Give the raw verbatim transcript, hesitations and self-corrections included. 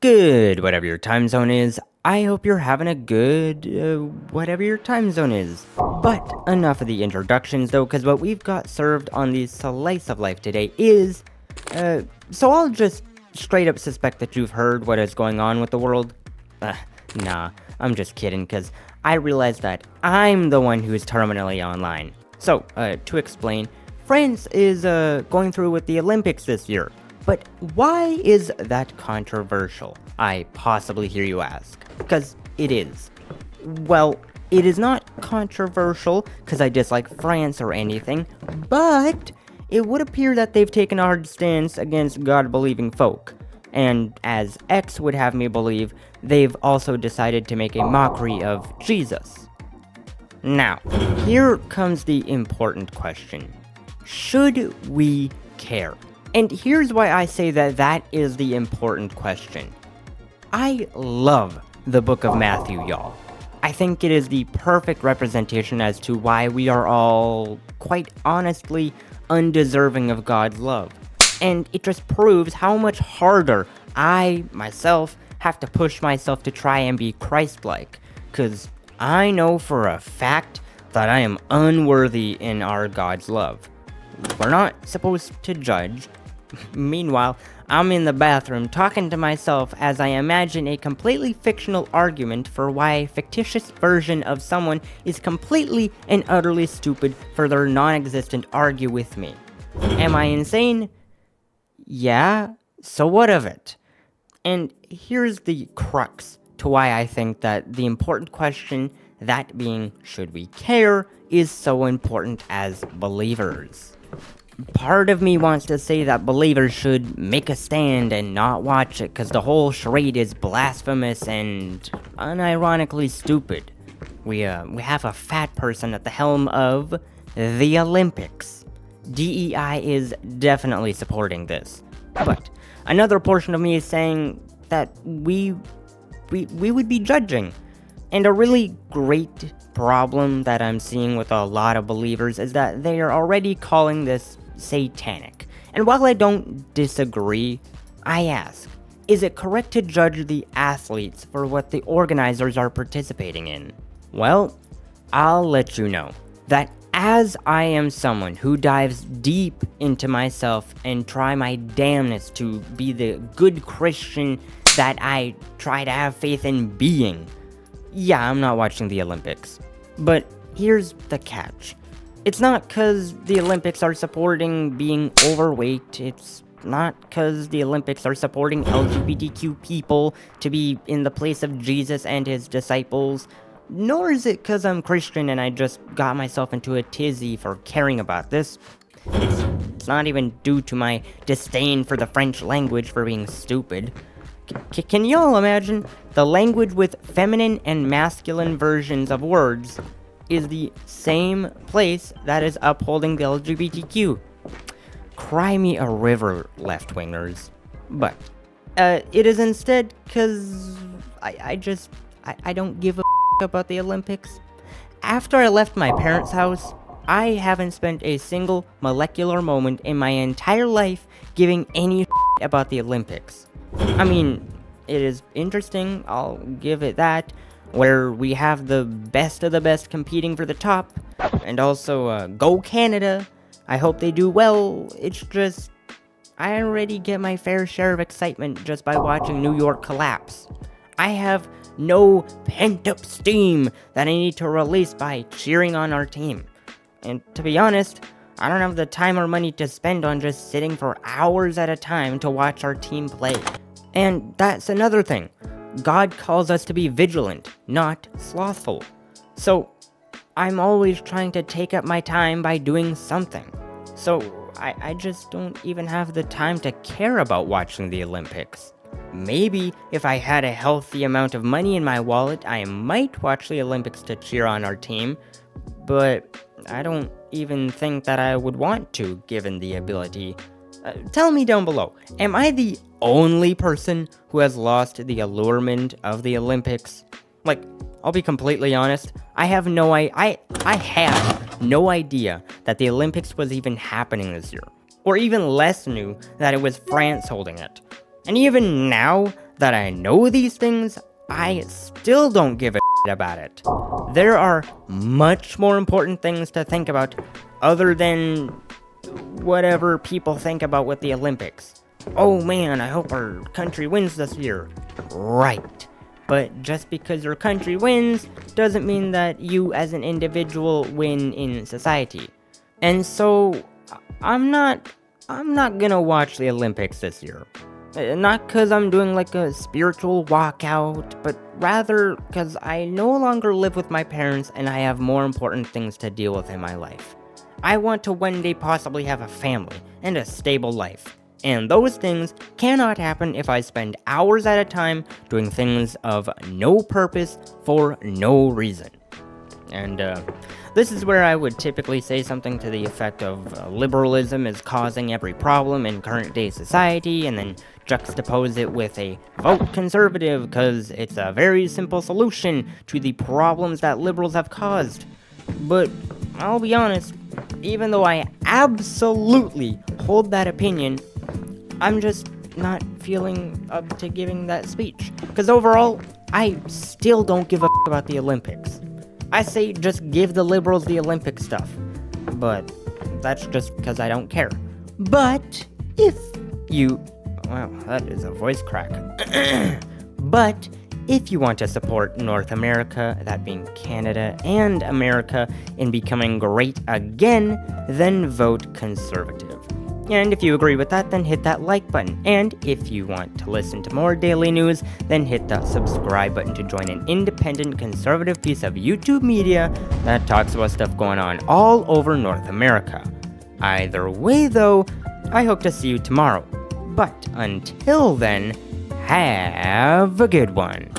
Good, whatever your time zone is. I hope you're having a good, uh, whatever your time zone is. But enough of the introductions though, because what we've got served on the slice of life today is, uh, so I'll just straight up suspect that you've heard what is going on with the world. Uh, nah, I'm just kidding, because I realize that I'm the one who is terminally online. So, uh, to explain, France is, uh, going through with the Olympics this year. But why is that controversial, I possibly hear you ask? Because it is. Well, it is not controversial because I dislike France or anything, but it would appear that they've taken a hard stance against God-believing folk. And as X would have me believe, they've also decided to make a mockery of Jesus. Now, here comes the important question. Should we care? And here's why I say that that is the important question. I love the book of Matthew, y'all. I think it is the perfect representation as to why we are all, quite honestly, undeserving of God's love. And it just proves how much harder I, myself, have to push myself to try and be Christ-like. Because I know for a fact that I am unworthy in our God's love. We're not supposed to judge. Meanwhile, I'm in the bathroom talking to myself as I imagine a completely fictional argument for why a fictitious version of someone is completely and utterly stupid for their non-existent argue with me. Am I insane? Yeah, so what of it? And here's the crux to why I think that the important question, that being, should we care, is so important as believers. Part of me wants to say that believers should make a stand and not watch it because the whole charade is blasphemous and unironically stupid. We, uh, we have a fat person at the helm of the Olympics. D E I is definitely supporting this. But another portion of me is saying that we, we, we would be judging. And a really great problem that I'm seeing with a lot of believers is that they are already calling this satanic. And while I don't disagree, I ask, is it correct to judge the athletes for what the organizers are participating in? Well, I'll let you know that as I am someone who dives deep into myself and try my damnedest to be the good Christian that I try to have faith in being, yeah, I'm not watching the Olympics. But here's the catch. It's not because the Olympics are supporting being overweight. It's not because the Olympics are supporting L G B T Q people to be in the place of Jesus and his disciples. Nor is it because I'm Christian and I just got myself into a tizzy for caring about this. It's, it's not even due to my disdain for the French language for being stupid. C- can y'all imagine? The language with feminine and masculine versions of words is the same place that is upholding the L G B T Q. Cry me a river, left-wingers. But, uh, it is instead because I, I just, I, I don't give a f about the Olympics. After I left my parents' house, I haven't spent a single molecular moment in my entire life giving any f about the Olympics. I mean, it is interesting, I'll give it that, where we have the best of the best competing for the top, and also, uh, go Canada, I hope they do well. It's just, I already get my fair share of excitement just by watching New York collapse. I have no pent-up steam that I need to release by cheering on our team, and to be honest, I don't have the time or money to spend on just sitting for hours at a time to watch our team play. And that's another thing. God calls us to be vigilant, not slothful. So, I'm always trying to take up my time by doing something. So, I, I just don't even have the time to care about watching the Olympics. Maybe if I had a healthy amount of money in my wallet, I might watch the Olympics to cheer on our team, but I don't even think that I would want to, given the ability. Uh, tell me down below, am I the only person who has lost the allurement of the Olympics? Like, I'll be completely honest, I have no I- I- I have no idea that the Olympics was even happening this year, or even less knew that it was France holding it. And even now, that I know these things, I still don't give a shit about it. There are much more important things to think about other than whatever people think about with the Olympics. Oh man, I hope our country wins this year. Right. But just because your country wins doesn't mean that you as an individual win in society. And so I'm not I'm not gonna watch the Olympics this year. Not because I'm doing like a spiritual walkout, but rather because I no longer live with my parents and I have more important things to deal with in my life. I want to one day possibly have a family and a stable life, and those things cannot happen if I spend hours at a time doing things of no purpose for no reason. And uh, this is where I would typically say something to the effect of uh, liberalism is causing every problem in current day society, and then juxtapose it with a vote conservative because it's a very simple solution to the problems that liberals have caused. But I'll be honest, even though I absolutely hold that opinion, I'm just not feeling up to giving that speech. Because overall, I still don't give a f about the Olympics. I say just give the liberals the Olympic stuff, but that's just because I don't care. But if you... Wow, that is a voice crack. But if you want to support North America, that being Canada and America, in becoming great again, then vote conservative. And if you agree with that, then hit that like button. And if you want to listen to more daily news, then hit that subscribe button to join an independent conservative piece of YouTube media that talks about stuff going on all over North America. Either way though, I hope to see you tomorrow. But until then, have a good one.